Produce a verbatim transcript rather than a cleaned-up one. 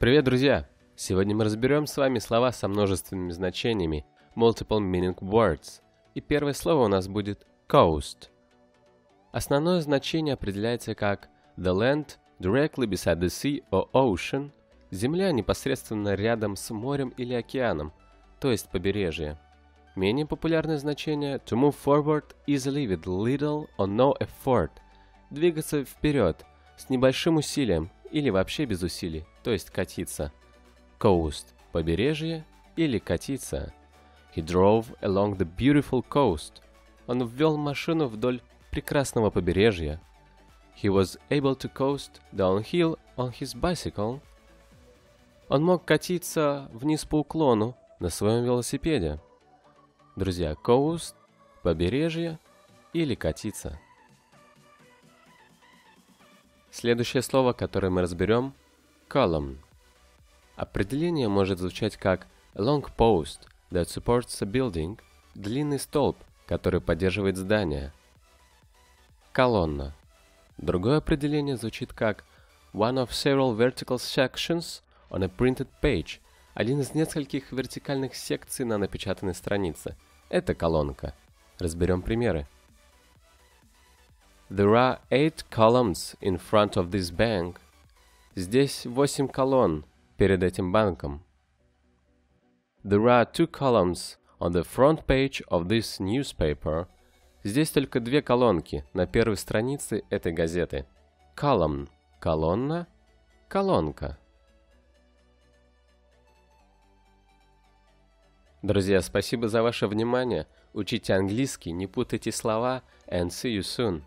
Привет, друзья! Сегодня мы разберем с вами слова со множественными значениями Multiple Meaning Words. И первое слово у нас будет coast. Основное значение определяется как the land directly beside the sea or ocean, земля непосредственно рядом с морем или океаном, то есть побережье. Менее популярное значение to move forward easily with little or no effort, двигаться вперед с небольшим усилием или вообще без усилий, то есть катиться. Coast – побережье или катиться. He drove along the beautiful coast. Он ввел машину вдоль прекрасного побережья. He was able to coast downhill on his bicycle. Он мог катиться вниз по уклону на своем велосипеде. Друзья, coast – побережье или катиться. Следующее слово, которое мы разберем – column. Определение может звучать как a long post that supports a building, длинный столб, который поддерживает здание. Колонна. Другое определение звучит как one of several vertical sections on a printed page, один из нескольких вертикальных секций на напечатанной странице. Это колонка. Разберем примеры. There are eight columns in front of this bank. Здесь восемь колонн перед этим банком. There are two columns on the front page of this newspaper. Здесь только две колонки на первой странице этой газеты. Column – колонна, колонка. Друзья, спасибо за ваше внимание. Учите английский, не путайте слова, and see you soon.